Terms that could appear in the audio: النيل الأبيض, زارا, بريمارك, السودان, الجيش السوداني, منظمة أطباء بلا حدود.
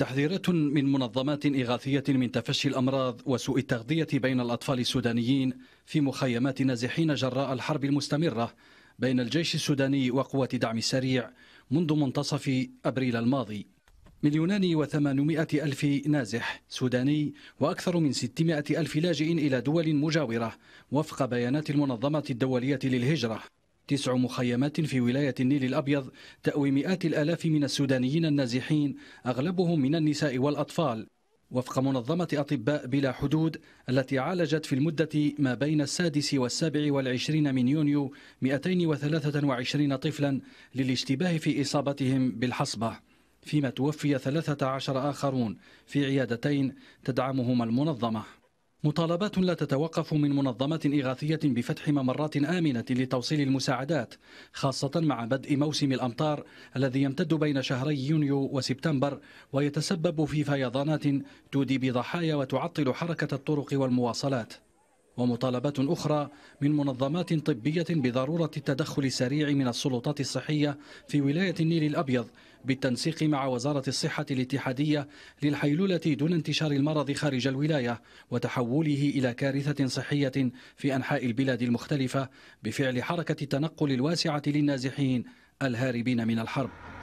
تحذيرات من منظمات إغاثية من تفشي الأمراض وسوء التغذية بين الأطفال السودانيين في مخيمات النازحين جراء الحرب المستمرة بين الجيش السوداني وقوات دعم السريع منذ منتصف أبريل الماضي. 2,800,000 نازح سوداني وأكثر من 600,000 لاجئ إلى دول مجاورة وفق بيانات المنظمة الدولية للهجرة. 9 مخيمات في ولاية النيل الأبيض تأوي مئات الآلاف من السودانيين النازحين أغلبهم من النساء والأطفال وفق منظمة أطباء بلا حدود التي عالجت في المدة ما بين 6 و27 من يونيو 223 طفلا للاشتباه في إصابتهم بالحصبة، فيما توفي 13 آخرون في عيادتين تدعمهما المنظمة. مطالبات لا تتوقف من منظمات إغاثية بفتح ممرات آمنة لتوصيل المساعدات خاصة مع بدء موسم الأمطار الذي يمتد بين شهري يونيو وسبتمبر ويتسبب في فيضانات تودي بضحايا وتعطل حركة الطرق والمواصلات. ومطالبات أخرى من منظمات طبية بضرورة التدخل السريع من السلطات الصحية في ولاية النيل الأبيض بالتنسيق مع وزارة الصحة الاتحادية للحيلولة دون انتشار المرض خارج الولاية وتحوله إلى كارثة صحية في أنحاء البلاد المختلفة بفعل حركة التنقل الواسعة للنازحين الهاربين من الحرب.